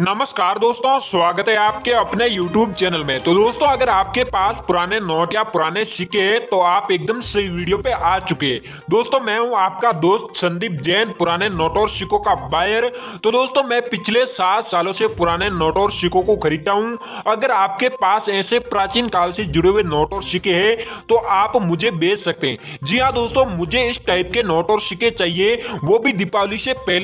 नमस्कार दोस्तों, स्वागत है आपके अपने YouTube चैनल में। तो दोस्तों, अगर आपके पास पुराने नोट या पुराने सिक्के तो आप एकदम सही वीडियो पे आ चुके हैं। दोस्तों, मैं हूं आपका दोस्त संदीप जैन, पुराने नोट और सिक्कों का बायर। तो दोस्तों, मैं पिछले 7 सालों से पुराने नोट और सिक्कों को खरीदता हूं। अगर आपके पास ऐसे प्राचीन काल से जुड़े हुए नोट और सिक्के हैं तो आप मुझे बेच सकते हैं। जी हाँ दोस्तों, मुझे इस टाइप के नोट और सिक्के चाहिए, वो भी दीपावली से पहले।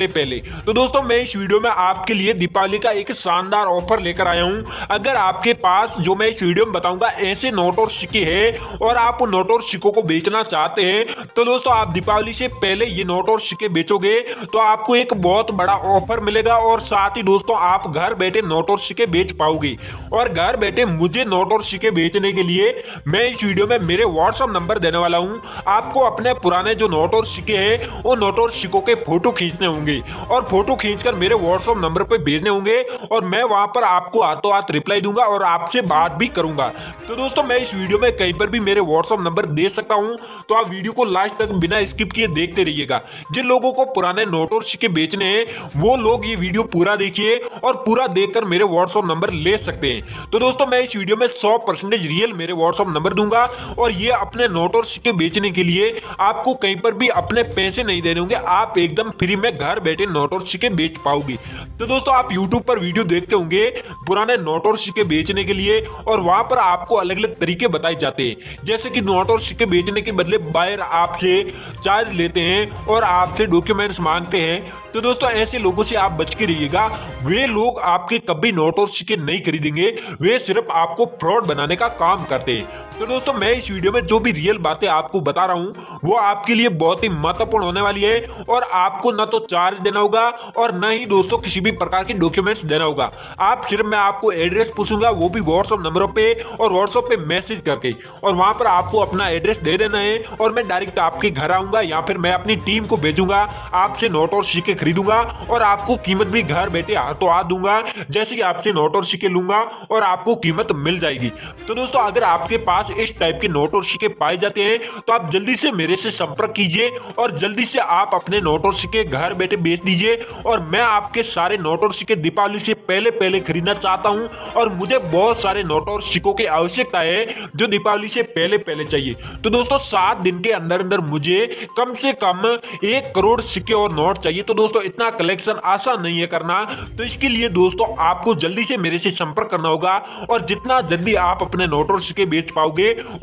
तो दोस्तों, मैं इस वीडियो में आपके लिए दीपावली का एक शानदार ऑफर लेकर आया हूं। अगर आपके पास जो मैं इस वीडियो में बताऊंगा ऐसे नोट और सिक्के हैं और आप नोट और सिक्कों को बेचना चाहते हैं तो दोस्तों, आप दीपावली से पहले ये नोट और सिक्के बेचोगे तो आपको एक बहुत बड़ा ऑफर मिलेगा। और साथ ही दोस्तों, आप घर बैठे नोट और सिक्के बेच पाओगे। और घर बैठे मुझे नोट और सिक्के बेचने के लिए मैं इस वीडियो में मेरे व्हाट्सएप नंबर देने वाला हूँ। आपको अपने पुराने जो नोट और सिक्के हैं वो नोट और सिक्कों के फोटो खींचने होंगे और फोटो खींचकर मेरे व्हाट्सएप नंबर पर भेजने होंगे और मैं वहां पर आपको हाथों हाथ रिप्लाई दूंगा और आपसे बात भी करूंगा। तो दोस्तों, मैं इस वीडियो में कहीं पर भी मेरे व्हाट्सएप नंबर दे सकता हूं, तो आप वीडियो को लास्ट तक बिना स्किप किए देखते रहिएगा। जिन लोगों को पुराने नोट और सिक्के बेचने हैं वो लोग ये वीडियो पूरा देखिए और पूरा देखकर मेरे व्हाट्सएप नंबर ले सकते हैं। तो दोस्तों, मैं इस वीडियो में 100% रियल मेरे व्हाट्सएप नंबर दूंगा और ये अपने नोट और सिक्के बेचने के लिए आपको कहीं पर भी अपने पैसे नहीं देने होंगे। आप एकदम फ्री में घर बैठे नोट और सिक्के बेच पाओगे। तो दोस्तों, आप यूट्यूब पर वीडियो देखते होंगे पुराने नोट और सिक्के बेचने के लिए और वहां पर आपको अलग-अलग तरीके बताए जाते हैं, जैसे कि नोट और सिक्के बेचने के बदले बायर आपसे चार्ज लेते हैं और आपसे डॉक्यूमेंट्स मांगते हैं। तो दोस्तों, ऐसे लोगों से आप बच के रहिएगा। वे लोग आपके कभी नोट और सिक्के नहीं खरीदेंगे, वे सिर्फ आपको फ्रॉड बनाने का काम करते हैं। तो दोस्तों, मैं इस वीडियो में जो भी रियल बातें आपको बता रहा हूँ वो आपके लिए बहुत ही महत्वपूर्ण होने वाली है और आपको ना तो चार्ज देना होगा और ना ही दोस्तों किसी भी प्रकार के डॉक्यूमेंट्स देना होगा। आप सिर्फ मैं आपको एड्रेस पूछूंगा, वो भी व्हाट्सअप नंबरों पे और व्हाट्सअप पे मैसेज करके, और वहाँ पर आपको अपना एड्रेस दे देना है और मैं डायरेक्ट आपके घर आऊँगा या फिर मैं अपनी टीम को भेजूंगा, आपसे नोट और सिक्के खरीदूंगा और आपको कीमत भी घर बैठे हाथों हाथ दूंगा, जैसे कि आपसे नोट और सिक्के लूंगा और आपको कीमत मिल जाएगी। तो दोस्तों, अगर आपके पास इस टाइप के नोट और सिक्के पाए जाते हैं तो आप जल्दी से मेरे से संपर्क कीजिए और जल्दी से आप अपने नोट और सिक्के घर बैठे बेच दीजिए। और मैं आपके सारे नोट और सिक्के दीपावली से पहले खरीदना चाहता हूं और मुझे बहुत सारे नोट और सिक्कों की आवश्यकता है जो दीपावली से पहले चाहिए। तो दोस्तों, 7 दिन के अंदर मुझे कम से कम 1 करोड़ सिक्के और नोट चाहिए। तो दोस्तों, इतना कलेक्शन आसान नहीं है करना, तो इसके लिए दोस्तों आपको जल्दी से मेरे से संपर्क करना होगा और जितना जल्दी आप अपने नोट और सिक्के बेच पाओगे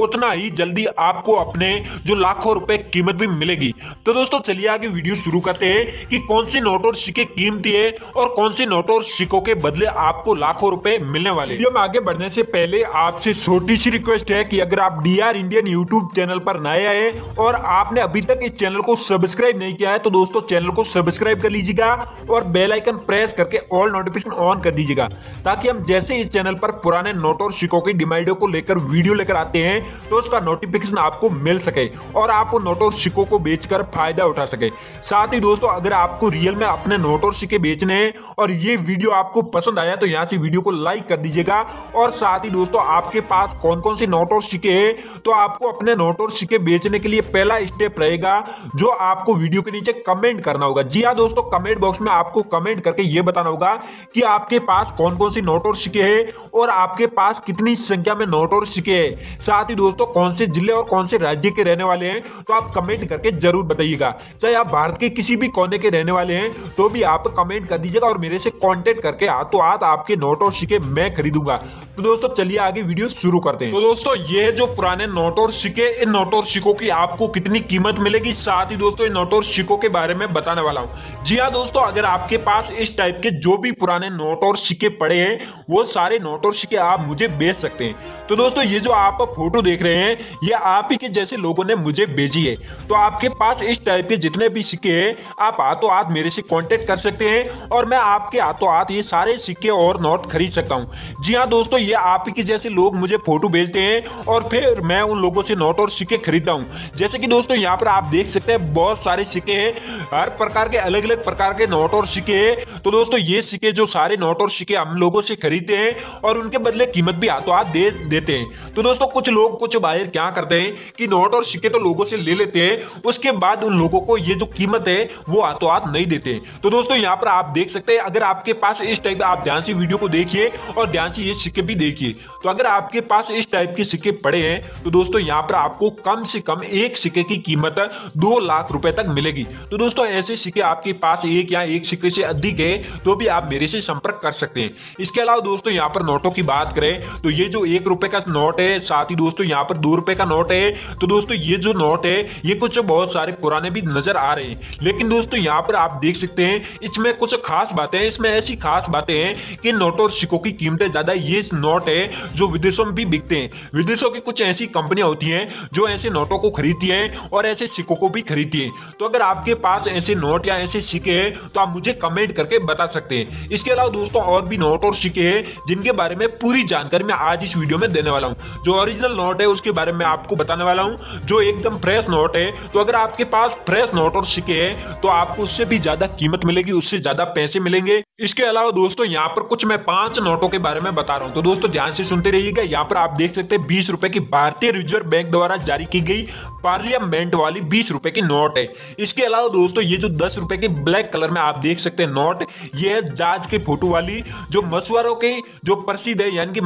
उतना ही जल्दी आपको अपने जो लाखों रुपए कीमत भी मिलेगी। तो दोस्तों, चलिए आगे वीडियो शुरू करते हैं कि कौन से नोट और सिक्के कीमती है और कौन से नोट और सिक्कों के बदले आपको लाखों रुपए मिलने वाले। वीडियो में आगे बढ़ने से पहले आपसे छोटी सी रिक्वेस्ट है कि अगर आप डीआर इंडियन यूट्यूब चैनल पर नए आए और आपने अभी तक इस चैनल को सब्सक्राइब नहीं किया है तो दोस्तों चैनल को सब्सक्राइब कर लीजिएगा और बेल आइकन प्रेस करके ऑल नोटिफिकेशन ऑन कर दीजिएगा, ताकि हम जैसे इस चैनल पर पुराने नोट और सिक्कों की डिमांडों को लेकर वीडियो लेकर आते हैं तो उसका नोटिफिकेशन आपको मिल सके और आप नोट और सिक्कों को बेचकर फायदा उठा सके। साथ ही दोस्तों, अगर आपको रियल में अपने नोट और सिक्के बेचने हैं और ये वीडियो आपको पसंद आया तो यहाँ से वीडियो को लाइक कर दीजिएगा। और साथ ही दोस्तों, आपके पास कौन कौन से नोट और सिक्के हैं तो आपको अपने नोट और सिक्के बेचने के लिए पहला स्टेप रहेगा जो आपको वीडियो के नीचे कमेंट करना होगा। जी हाँ दोस्तों, कमेंट बॉक्स में आपको कमेंट करके ये बताना होगा कि आपके पास कौन कौन से नोट और सिक्के हैं और आपके पास कितनी संख्या में नोट और सिक्के हैं। साथ ही दोस्तों, कौन से जिले और कौन से राज्य के रहने वाले हैं तो आप कमेंट करके जरूर बताइएगा। चाहे आप भारत के किसी भी कोने के रहने वाले हैं तो भी आप कमेंट कर दीजिएगा और मेरे से कांटेक्ट करके हाथों हाथ आपके नोट और सिक्के मैं खरीदूंगा। तो दोस्तों, चलिए आगे वीडियो शुरू करते हैं। तो दोस्तों, ये जो पुराने नोट और सिक्के, इन नोट और सिक्कों की आपको कितनी कीमत मिलेगी, साथ ही दोस्तों इन नोट और सिक्कों के बारे में बताने वाला हूँ। जी हाँ दोस्तों, अगर आपके पास इस टाइप के जो भी पुराने नोट और सिक्के पड़े हैं वो सारे नोट और सिक्के आप मुझे बेच सकते हैं। तो दोस्तों, ये जो आप फोटो देख रहे हैं ये आप ही के जैसे लोगों ने मुझे भेजी है। तो आपके पास इस टाइप के जितने भी सिक्के हैं आप हाथों हाथ मेरे से कांटेक्ट कर सकते हैं और मैं आपके हाथों हाथ ये सारे सिक्के और नोट खरीद सकता हूं। जी हाँ दोस्तों, ये आप ही के जैसे लोग मुझे फोटो भेजते हैं और फिर मैं उन लोगों से नोट और सिक्के खरीदता हूँ। जैसे कि दोस्तों यहाँ पर आप देख सकते हैं बहुत सारे सिक्के हैं, हर प्रकार के अलग अलग प्रकार के नोट और सिक्के हैं। तो दोस्तों ये सिक्के जो सारे नोट और सिक्के हम लोगों से खरीदते हैं और उनके बदले कीमत भी हाथों हाथ देते हैं। तो दोस्तों कुछ लोग कुछ बायर क्या करते हैं कि नोट और सिक्के तो लोगों से ले लेते हैं, उसके बाद उन लोगों को ये जो कीमत है वो हाथों हाथ नहीं देते। तो दोस्तों यहाँ पर आप देख सकते हैं, अगर आपके पास इस टाइप का, आप ध्यान से वीडियो को देखिए और ध्यान से ये सिक्के भी देखिए, तो अगर आपके पास इस टाइप के सिक्के पड़े हैं तो दोस्तों यहाँ पर आपको कम से कम एक सिक्के की कीमत 2 लाख रुपए तक मिलेगी। तो दोस्तों ऐसे सिक्के आपके पास एक या एक सिक्के से अधिक है तो भी आप मेरे से संपर्क कर सकते हैं। इसके अलावा दोस्तों यहाँ पर नोटों की बात करें तो ये जो 1 रुपए का नोट है, साथ ही दोस्तों यहाँ पर 2 रुपए का नोट है। तो दोस्तों ये जो नोट है ये कुछ बहुत सारे पुराने भी नजर आ रहे हैं, लेकिन दोस्तों यहाँ पर आप देख सकते हैं इसमें कुछ खास बातें हैं। इसमें ऐसी खास बातें हैं कि नोटों और सिक्कों की कीमतें ज्यादा ये नोट है जो विदेशों में भी बिकते हैं। विदेशों की कुछ ऐसी कंपनियां होती हैं जो ऐसे नोटों को खरीदती हैं और ऐसे सिक्कों को भी खरीदती हैं। तो अगर आपके पास ऐसे नोट या ऐसे सिक्के हैं तो आप मुझे कमेंट करके बता सकते हैं। इसके अलावा दोस्तों और भी नोट और सिक्के हैं जिनके बारे में पूरी जानकारी मैं आज इस वीडियो में देने वाला हूँ। जो ओरिजिनल नोट है उसके बारे में आपको बताने वाला हूँ, जो एकदम फ्रेश नोट है। तो अगर आपके पास फ्रेश नोट और सिक्के हैं तो आपको उससे भी ज्यादा कीमत मिलेगी, उससे ज्यादा पैसे मिलेंगे। इसके अलावा दोस्तों यहाँ पर कुछ मैं 5 नोटों के बारे में बता रहा हूँ, तो दोस्तों ध्यान से सुनते रहिएगा। यहाँ पर आप देख सकते हैं 20 रुपए की भारतीय रिजर्व बैंक द्वारा जारी की गई पार्लियामेंट वाली 20 रुपए की नोट है। इसके अलावा दोस्तों ये जो 10 रुपए की ब्लैक कलर में आप देख सकते हैं नोट, ये है जाज के फोटो वाली, जो मसुआरों की जो प्रसिद्ध है, यानी कि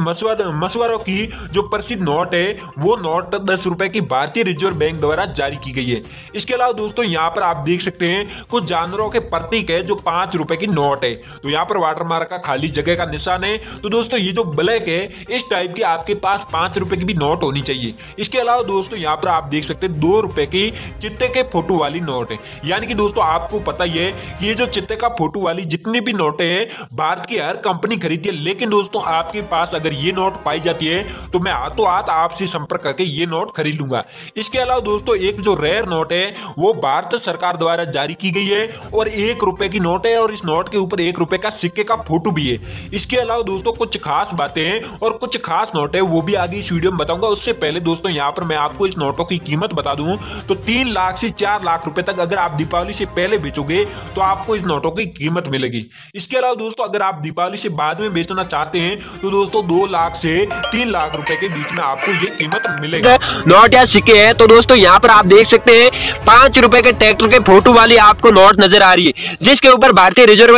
मसुआरों की जो प्रसिद्ध नोट है वो नोट 10 रुपए की भारतीय रिजर्व बैंक द्वारा जारी की गई है। इसके अलावा दोस्तों यहाँ पर आप देख सकते हैं कुछ जानवरों के प्रतीक है जो 5 रुपए की नोट है। तो यहाँ पर वाटरमार्क का खाली जगह का निशान है। तो दोस्तों ये जो ब्लैक है इस टाइप की आपके पास 5 रुपए की भी नोट होनी चाहिए। इसके अलावा दोस्तों यहाँ पर आप देख सकते हैं 2 रुपए की चित्ते के फोटो वाली नोट है। यानी कि दोस्तों आपको पता ही है कि ये जो चित्ते का फोटो वाली जितनी भी नोटें हैं भारत की हर कंपनी खरीदती है, लेकिन दोस्तों आपके पास अगर ये नोट पाई जाती है तो मैं हाथों हाथ आपसे संपर्क करके ये नोट खरीद लूंगा। इसके अलावा दोस्तों एक जो रेयर नोट है वो भारत सरकार द्वारा जारी की गई है और 1 रुपए की नोट है और इस नोट के ऊपर 1 रुपए का सिक्के का फोटो भी है। इसके अलावा दोस्तों कुछ खास बातें हैं और कुछ खास नोट है वो भी आगे इस वीडियो में बताऊंगा। उससे पहले दोस्तों यहाँ पर मैं आपको इस नोटों की कीमत बता दूं तो 3 लाख से 4 लाख रुपए तक अगर आप दीपावली से पहले बेचोगे तो आपको इस नोटों की कीमत मिलेगी। इसके अलावा दोस्तों अगर आप दीपावली से बाद में बेचना चाहते हैं तो दोस्तों 2 लाख से 3 लाख रुपए के बीच में आपको ये कीमत मिलेगी। नोट या सिक्के है तो दोस्तों यहाँ पर आप देख सकते हैं 5 रुपए के ट्रैक्टर के फोटो वाली आपको नोट नजर आ रही है, जिसके ऊपर भारतीय रिजर्व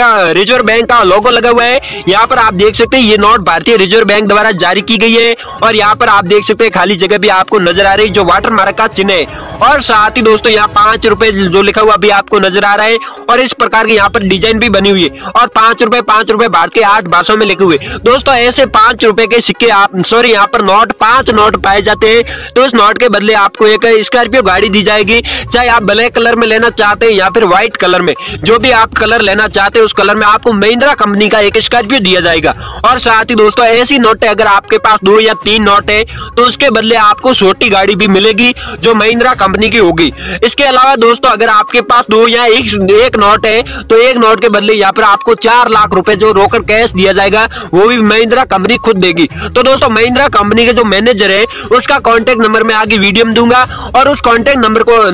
बैंक का लोगो लगा हुआ है। यहाँ पर आप देख सकते हैं ये नोट भारतीय रिजर्व बैंक द्वारा जारी की गई है और यहाँ पर आप देख सकते हैं खाली जगह भी आपको नजर आ रही है जो वाटरमार्क का चिन्ह है। और साथ ही दोस्तों यहाँ 5 रुपए जो लिखा हुआ भी आपको नजर आ रहा है और इस प्रकार के यहाँ पर डिजाइन भी बनी हुई है और 5 रुपए भारत के 8 भाषाओं में लिखे हुए। दोस्तों ऐसे 5 रुपए के सिक्के आप यहाँ पर नोट 5 नोट पाए जाते हैं। तो इस नोट के बदले आपको एक स्कॉर्पियो गाड़ी दी जाएगी, चाहे आप ब्लैक कलर में लेना चाहते हैं या फिर व्हाइट कलर में, जो भी आप कलर लेना चाहते हैं उस कलर में आपको महिंद्रा कंपनी का एक स्कॉर्पियो दिया जाएगा। और साथ ही दोस्तों ऐसी नोट है, अगर आपके पास 2 या 3 नोट है तो उसके बदले आपको छोटी गाड़ी भी मिलेगी जो महिंद्रा कंपनी की होगी। इसके अलावा दोस्तों अगर आपके पास 2 या 1 नोट है तो 1 नोट के बदले यहाँ पर आपको 4 लाख रुपए जो रोकड़ कैश दिया जाएगा वो भी महिंद्रा कंपनी खुद देगी। तो दोस्तों महिंद्रा कंपनी के जो मैनेजर है उसका कॉन्टेक्ट नंबर मैं आगे वीडियो में दूंगा और उस कॉन्टेक्ट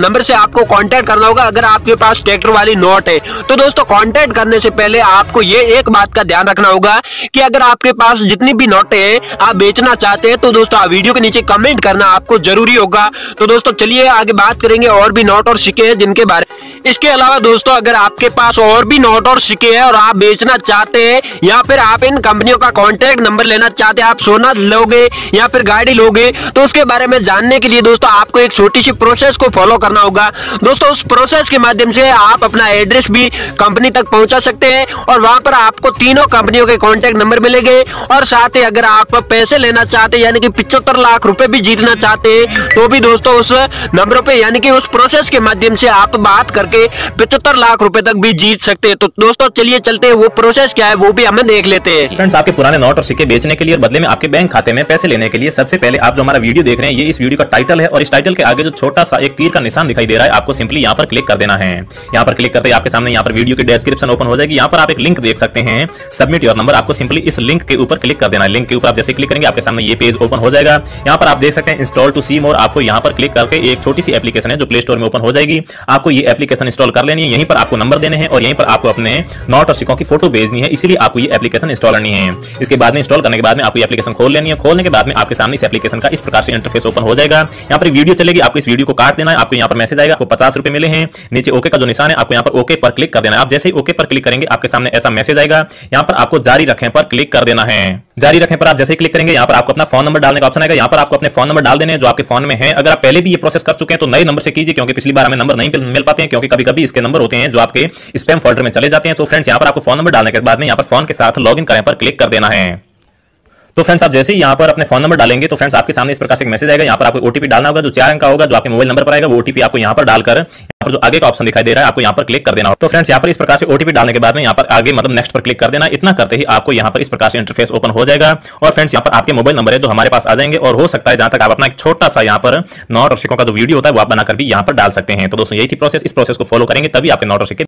नंबर से आपको कॉन्टेक्ट करना होगा अगर आपके पास ट्रैक्टर वाली नोट है। तो दोस्तों कॉन्टेक्ट करने से पहले आपको ये एक बात का ध्यान रखना होगा कि अगर आपके पास जितनी भी नोटें हैं आप बेचना चाहते हैं तो दोस्तों आप वीडियो के नीचे कमेंट करना आपको जरूरी होगा। तो दोस्तों चलिए आगे बात करेंगे और भी नोट और सिक्के हैं जिनके बारे में। इसके अलावा दोस्तों अगर आपके पास और भी नोट और सिक्के हैं और आप बेचना चाहते हैं या फिर आप इन कंपनियों का कॉन्टेक्ट नंबर लेना चाहते हैं, आप सोना लोगे या फिर गाड़ी लोगे, तो उसके बारे में जानने के लिए दोस्तों आपको एक छोटी सी प्रोसेस को फॉलो करना होगा। दोस्तों उस प्रोसेस के माध्यम से आप अपना एड्रेस भी कंपनी तक पहुंचा सकते हैं और वहां पर आपको 3 कंपनियों के कॉन्टेक्ट नंबर मिलेंगे। और साथ ही अगर आप पैसे लेना चाहते हैं यानी कि 75 लाख रुपए भी जीतना चाहते हैं तो भी दोस्तों उस नंबरों पे यानी कि उस प्रोसेस के माध्यम से आप बात करके 75 लाख रुपए तक भी जीत सकते हैं। तो दोस्तों चलिए चलते हैं, वो प्रोसेस क्या है वो भी हमें देख लेते हैं। फ्रेंड्स आपके पुराने नोट और सिक्के बेचने के लिए और बदले में आपके बैंक खाते में पैसे लेने के लिए सबसे पहले आप जो हमारा वीडियो देख रहे हैं ये इस वीडियो का टाइटल है और इस टाइटल के आगे जो छोटा सा एक तीर का निशान दिखाई दे रहा है आपको सिंपली यहाँ पर क्लिक कर देना है। यहाँ पर क्लिक करते आपके सामने यहाँ पर वीडियो की डिस्क्रिप्शन ओपन हो जाएगी। यहाँ पर आप एक लिंक देख सकते हैं, सबमिट योर नंबर, आपको सिंपली इस लिंक के ऊपर क्लिक कर देना है। लिंक के ऊपर आप जैसे क्लिक करेंगे आपके सामने ये पेज ओपन हो जाएगा। यहाँ पर आप देख सकते हैं इंस्टॉल टू सिम और आपको यहाँ पर क्लिक करके एक छोटी सी एप्लीकेशन है जो प्ले स्टोर में ओपन हो जाएगी। आपको ये एप्लीकेशन एप्लीकेशन इंस्टॉल कर लेनी है। यहीं पर आपको नंबर देने हैं और यहीं पर आपको अपने नोट और सिक्कों की फोटो भेजनी है, इसीलिए आपको ये एप्लीकेशन इंस्टॉल करनी है। इसके बाद में इंस्टॉल करने के बाद में आपको एप्लीकेशन खोल लेनी है। खोलने के बाद में आपके सामने इस एप्लीकेशन का इस प्रकार से इंटरफेस ओपन हो जाएगा। यहाँ पर वीडियो चलेगी, आपको इस वीडियो को काट देना है। आपको यहाँ पर मैसेज आएगा, आपको 50 रुपए मिले हैं। नीचे ओके का जो निशान है आपको यहाँ पर ओके पर क्लिक कर देना है। आप जैसे ही ओके पर क्लिक करेंगे आपके सामने ऐसा मैसेज आएगा, यहाँ पर आपको जारी रखें पर क्लिक कर देना है। जारी रखने पर आप जैसे ही क्लिक करेंगे यहाँ पर आपको अपना फोन नंबर डालने का ऑप्शन आएगा। यहाँ पर आपको अपने फोन नंबर डाल देने हैं जो आपके फोन में है। अगर आप पहले भी ये प्रोसेस कर चुके हैं तो नए नंबर से कीजिए, क्योंकि पिछली बार हमें नंबर नहीं मिल पाते हैं, क्योंकि कभी कभी इसके नंबर होते हैं जो आपके स्पैम फोल्डर में चले जाते हैं। तो फ्रेंड्स यहाँ पर आपको फोन नंबर डालने के बाद में यहाँ पर फोन के साथ लॉग इन करें पर क्लिक कर देना है। तो फ्रेंड्स आप जैसे ही यहाँ पर अपने फोन नंबर डालेंगे तो फ्रेंड्स आपके सामने इस प्रकार से एक मैसेज आएगा। यहाँ पर आपको ओटीपी डालना होगा जो 4 अंक का होगा, जो आपके मोबाइल नंबर पर आएगा। वो ओटीपी आपको यहाँ पर डालकर यहाँ पर जो आगे का ऑप्शन दिखाई दे रहा है आपको यहाँ पर क्लिक कर देना होगा। तो फ्रेंड्स यहाँ पर इस प्रकार से ओटीपी डालने के बाद में यहाँ पर आगे मतलब नेक्स्ट पर क्लिक कर देना। इतना करते ही आपको यहाँ पर इस प्रकार से इंटरफेस ओपन हो जाएगा और फ्रेंड्स यहाँ पर आपके मोबाइल नंबर है जो हमारे पास आ जाएंगे। और हो सकता है जहाँ तक आप अपना एक छोटा सा यहाँ पर नोट और सिक्कों का जो वीडियो होता है वो आप बनाकर भी यहाँ पर डाल सकते हैं। तो दोस्तों यही थी प्रोसेस। इस प्रोसेस को फॉलो करेंगे तभी आपके नोट और सिक्के